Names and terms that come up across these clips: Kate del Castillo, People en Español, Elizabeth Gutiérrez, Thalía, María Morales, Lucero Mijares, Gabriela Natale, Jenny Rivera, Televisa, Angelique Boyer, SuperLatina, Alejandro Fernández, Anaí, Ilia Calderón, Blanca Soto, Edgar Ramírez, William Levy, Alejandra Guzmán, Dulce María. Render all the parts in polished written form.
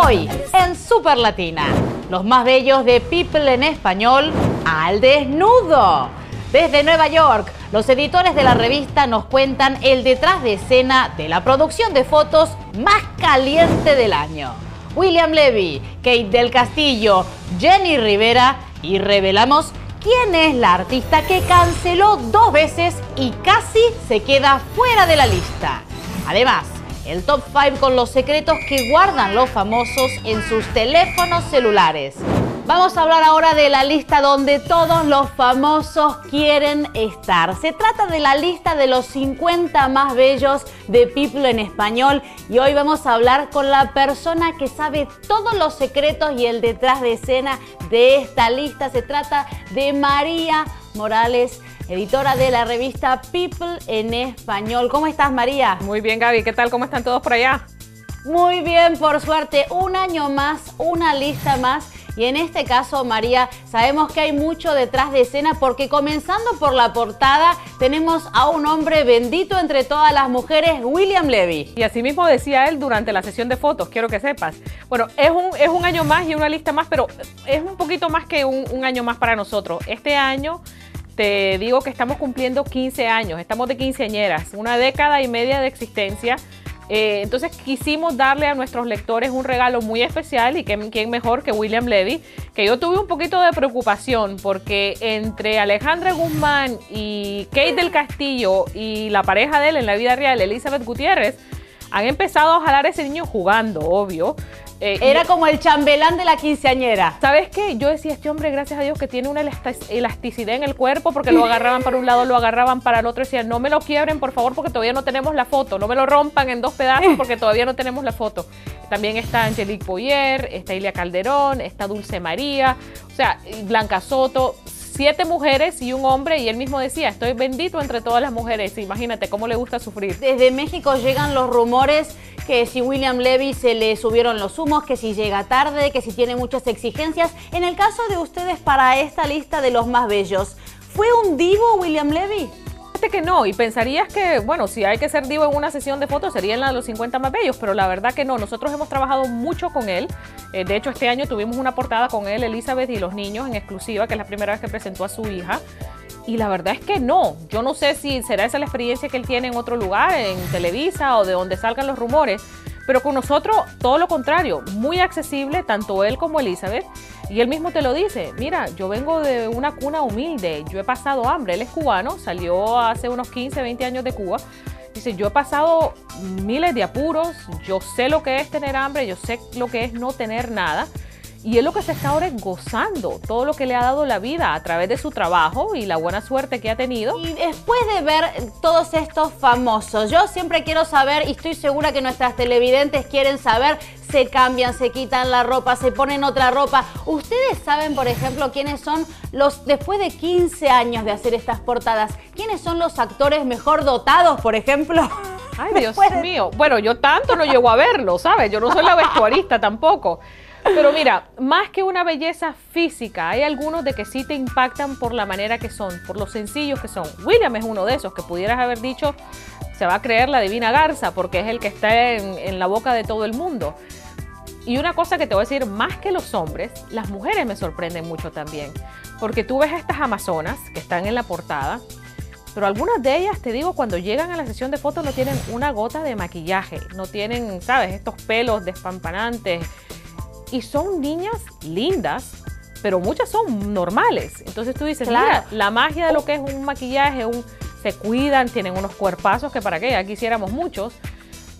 Hoy, en Super Latina, los más bellos de People en Español al desnudo. Desde Nueva York, los editores de la revista nos cuentan el detrás de escena de la producción de fotos más caliente del año. William Levy, Kate del Castillo, Jenny Rivera y revelamos quién es la artista que canceló 2 veces y casi se queda fuera de la lista. Además, el Top 5 con los secretos que guardan los famosos en sus teléfonos celulares. Vamos a hablar ahora de la lista donde todos los famosos quieren estar. Se trata de la lista de los 50 más bellos de People en Español y hoy vamos a hablar con la persona que sabe todos los secretos y el detrás de escena de esta lista. Se trata de María Morales, editora de la revista People en Español. ¿Cómo estás, María? Muy bien, Gaby. ¿Qué tal? ¿Cómo están todos por allá? Muy bien, por suerte. Un año más, una lista más. Y en este caso, María, sabemos que hay mucho detrás de escena porque comenzando por la portada tenemos a un hombre bendito entre todas las mujeres, William Levy. Y así mismo decía él durante la sesión de fotos, quiero que sepas. Bueno, es un año más y una lista más, pero es un poquito más que un año más para nosotros. Este año te digo que estamos cumpliendo 15 años, estamos de quinceañeras, una década y media de existencia. Entonces quisimos darle a nuestros lectores un regalo muy especial y quién mejor que William Levy, que yo tuve un poquito de preocupación porque entre Alejandra Guzmán y Kate del Castillo y la pareja de él en la vida real, Elizabeth Gutiérrez, han empezado a jalar a ese niño jugando, obvio. Era como el chambelán de la quinceañera. ¿Sabes qué? Yo decía, este hombre, gracias a Dios, que tiene una elasticidad en el cuerpo, porque lo agarraban para un lado, lo agarraban para el otro, decían, no me lo quiebren, por favor, porque todavía no tenemos la foto, no me lo rompan en 2 pedazos, porque todavía no tenemos la foto. También está Angelique Boyer, está Ilia Calderón, está Dulce María, o sea, Blanca Soto, 7 mujeres y un hombre, y él mismo decía, estoy bendito entre todas las mujeres. Imagínate cómo le gusta sufrir. Desde México llegan los rumores que si William Levy se le subieron los humos, que si llega tarde, que si tiene muchas exigencias. En el caso de ustedes, para esta lista de los más bellos, ¿fue un divo William Levy? Que no, y pensarías que, bueno, si hay que ser divo en una sesión de fotos sería en la de los 50 más bellos, pero la verdad que no, nosotros hemos trabajado mucho con él, de hecho este año tuvimos una portada con él, Elizabeth y los niños en exclusiva, que es la primera vez que presentó a su hija, y la verdad es que no, yo no sé si será esa la experiencia que él tiene en otro lugar, en Televisa o de donde salgan los rumores, pero con nosotros todo lo contrario, muy accesible, tanto él como Elizabeth, y él mismo te lo dice, mira, yo vengo de una cuna humilde, yo he pasado hambre, él es cubano, salió hace unos 15, 20 años de Cuba, dice, yo he pasado miles de apuros, yo sé lo que es tener hambre, yo sé lo que es no tener nada, y él lo que se está ahora es gozando todo lo que le ha dado la vida a través de su trabajo y la buena suerte que ha tenido. Y después de ver todos estos famosos, yo siempre quiero saber, y estoy segura que nuestras televidentes quieren saber, se cambian, se quitan la ropa, se ponen otra ropa. ¿Ustedes saben, por ejemplo, quiénes son los, después de 15 años de hacer estas portadas, quiénes son los actores mejor dotados, por ejemplo? Ay, Dios mío. Bueno, yo tanto no llego a verlo, ¿sabes? Yo no soy la vestuarista tampoco. Pero mira, más que una belleza física, hay algunos de que sí te impactan por la manera que son, por los sencillos que son. William es uno de esos que pudieras haber dicho, se va a creer la divina garza, porque es el que está en la boca de todo el mundo. Y una cosa que te voy a decir, más que los hombres, las mujeres me sorprenden mucho también. Porque tú ves a estas amazonas que están en la portada, pero algunas de ellas, te digo, cuando llegan a la sesión de fotos no tienen una gota de maquillaje, no tienen, ¿sabes?, estos pelos despampanantes. Y son niñas lindas, pero muchas son normales. Entonces tú dices, claro, mira, la magia de lo que es un maquillaje, se cuidan, tienen unos cuerpazos que para qué, ya quisiéramos muchos.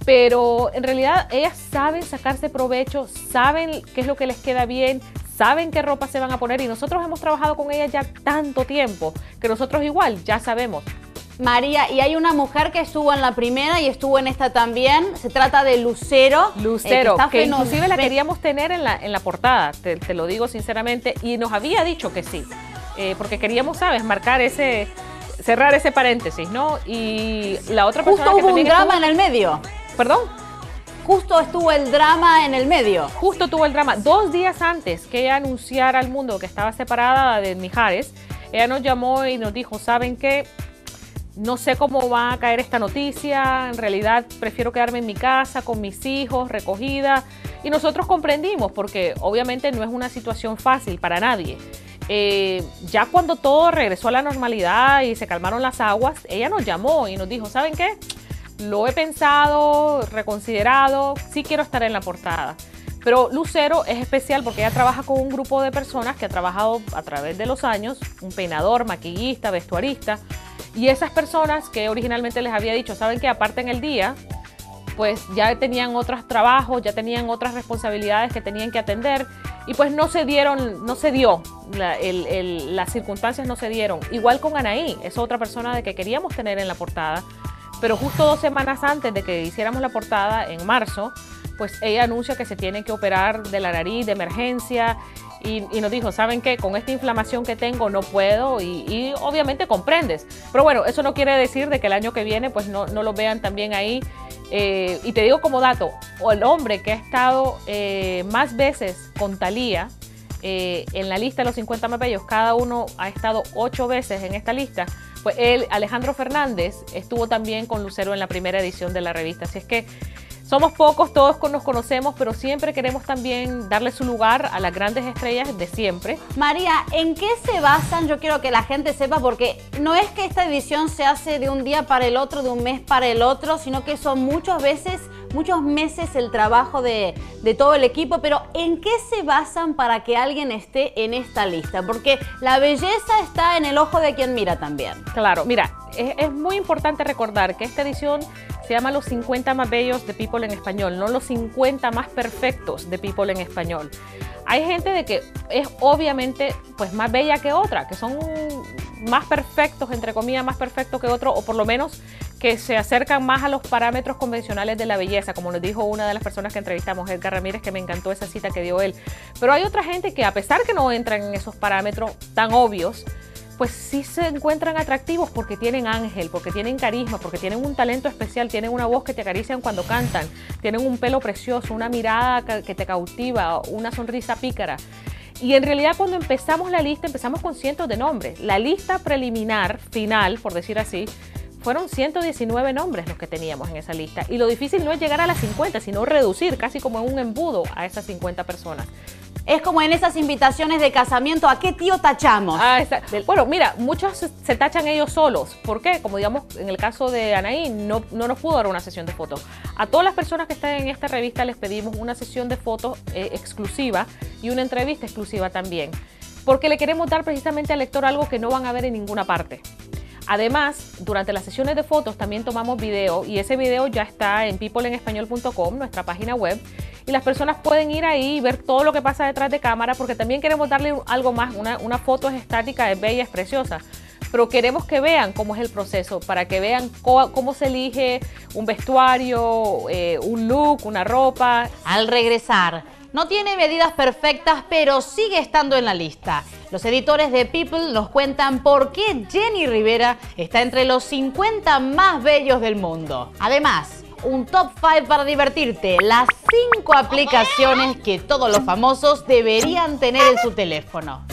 Pero en realidad ellas saben sacarse provecho, saben qué es lo que les queda bien, saben qué ropa se van a poner. Y nosotros hemos trabajado con ellas ya tanto tiempo que nosotros igual ya sabemos. María, y hay una mujer que estuvo en la primera y estuvo en esta también, se trata de Lucero. Lucero, que inclusive la queríamos tener en la portada, te lo digo sinceramente, y nos había dicho que sí, porque queríamos, ¿sabes?, marcar ese, cerrar ese paréntesis, ¿no? Y la otra persona que también estuvo... Justo hubo un drama en el medio. ¿Perdón? Justo estuvo el drama en el medio. Justo tuvo el drama. 2 días antes que ella anunciara al mundo que estaba separada de Mijares, ella nos llamó y nos dijo, ¿saben qué? No sé cómo va a caer esta noticia, en realidad prefiero quedarme en mi casa con mis hijos, recogida. Y nosotros comprendimos, porque obviamente no es una situación fácil para nadie. Ya cuando todo regresó a la normalidad y se calmaron las aguas, ella nos llamó y nos dijo, ¿saben qué? Lo he pensado, reconsiderado, sí quiero estar en la portada. Pero Lucero es especial porque ella trabaja con un grupo de personas que ha trabajado a través de los años, un peinador, maquillista, vestuarista, y esas personas que originalmente les había dicho, saben que aparte en el día, pues ya tenían otros trabajos, ya tenían otras responsabilidades que tenían que atender, y pues las circunstancias no se dieron. Igual con Anaí, es otra persona de que queríamos tener en la portada, pero justo 2 semanas antes de que hiciéramos la portada, en marzo, pues ella anuncia que se tiene que operar de la nariz de emergencia y nos dijo, ¿saben qué? Con esta inflamación que tengo no puedo y obviamente comprendes. Pero bueno, eso no quiere decir de que el año que viene pues no lo vean también ahí. Y te digo como dato, el hombre que ha estado más veces con Thalía en la lista de los 50 más bellos, cada uno ha estado 8 veces en esta lista, pues él, Alejandro Fernández, estuvo también con Lucero en la primera edición de la revista. Así es que somos pocos, todos nos conocemos, pero siempre queremos también darle su lugar a las grandes estrellas de siempre. María, ¿en qué se basan? Yo quiero que la gente sepa, porque no es que esta edición se hace de un día para el otro, de un mes para el otro, sino que son muchos meses el trabajo de todo el equipo. Pero ¿en qué se basan para que alguien esté en esta lista? Porque la belleza está en el ojo de quien mira también. Claro, mira, es muy importante recordar que esta edición se llama Los 50 más bellos de People en Español, no Los 50 más perfectos de People en Español. Hay gente de que es obviamente pues más bella que otra, que son más perfectos, entre comillas, más perfectos que otro, o por lo menos que se acercan más a los parámetros convencionales de la belleza, como nos dijo una de las personas que entrevistamos, Edgar Ramírez, que me encantó esa cita que dio él. Pero hay otra gente que, a pesar que no entran en esos parámetros tan obvios, pues sí se encuentran atractivos porque tienen ángel, porque tienen carisma, porque tienen un talento especial, tienen una voz que te acarician cuando cantan, tienen un pelo precioso, una mirada que te cautiva, una sonrisa pícara. Y en realidad cuando empezamos la lista, empezamos con cientos de nombres. La lista preliminar, final, por decir así, fueron 119 nombres los que teníamos en esa lista. Y lo difícil no es llegar a las 50, sino reducir casi como en un embudo a esas 50 personas. Es como en esas invitaciones de casamiento, ¿a qué tío tachamos? Bueno, mira, muchos se tachan ellos solos. ¿Por qué? Como digamos, en el caso de Anaí, no nos pudo dar una sesión de fotos. A todas las personas que están en esta revista les pedimos una sesión de fotos exclusiva y una entrevista exclusiva también, porque le queremos dar precisamente al lector algo que no van a ver en ninguna parte. Además, durante las sesiones de fotos también tomamos video, y ese video ya está en peopleenespañol.com, nuestra página web, y las personas pueden ir ahí y ver todo lo que pasa detrás de cámara, porque también queremos darle algo más. Una foto es estática, es bella, es preciosa, pero queremos que vean cómo es el proceso, para que vean cómo se elige un vestuario, un look, una ropa. Al regresar, no tiene medidas perfectas, pero sigue estando en la lista. Los editores de People nos cuentan por qué Jenny Rivera está entre los 50 más bellos del mundo. Además, un top 5 para divertirte, las 5 aplicaciones que todos los famosos deberían tener en su teléfono.